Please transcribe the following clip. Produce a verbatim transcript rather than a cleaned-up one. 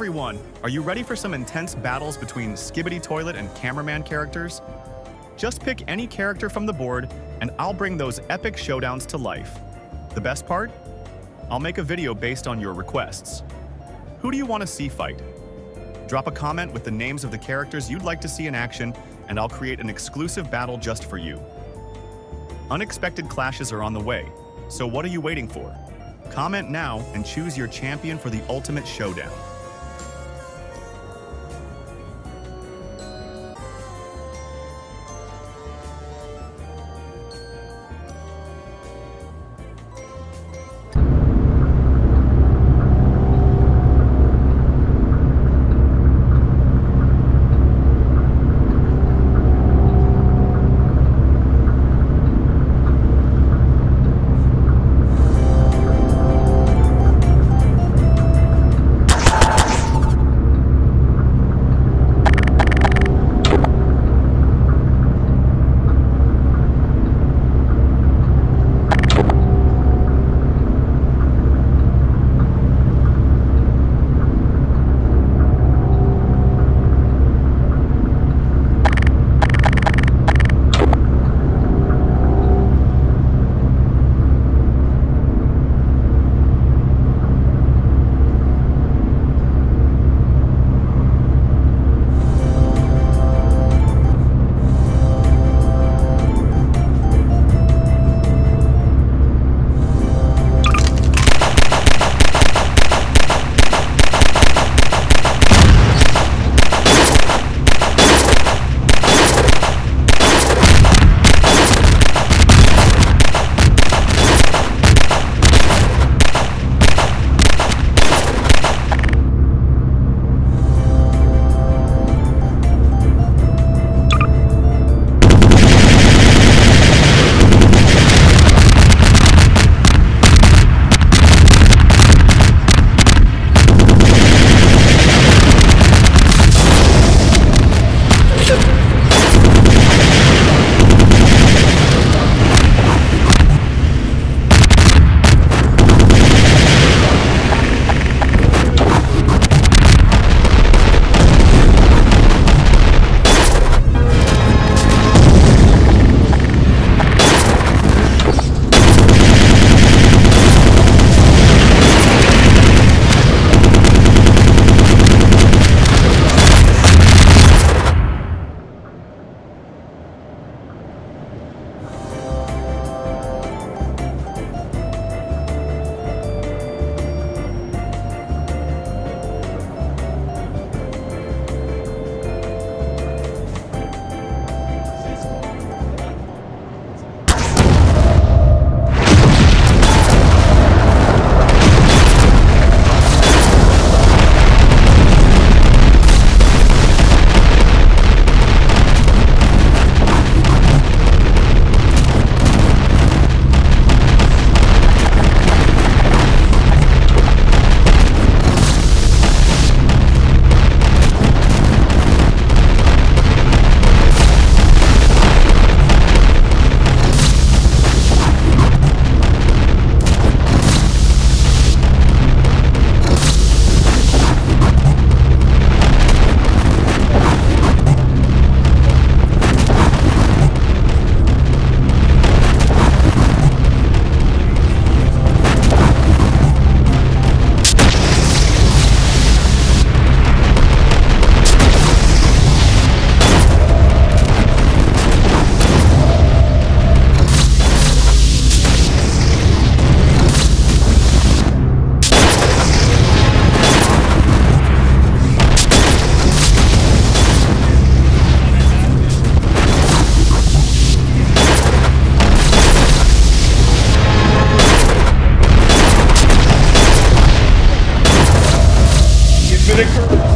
everyone! Are you ready for some intense battles between Skibidi Toilet and Cameraman characters? Just pick any character from the board, and I'll bring those epic showdowns to life. The best part? I'll make a video based on your requests. Who do you want to see fight? Drop a comment with the names of the characters you'd like to see in action, and I'll create an exclusive battle just for you. Unexpected clashes are on the way, so what are you waiting for? Comment now and choose your champion for the ultimate showdown. Victor.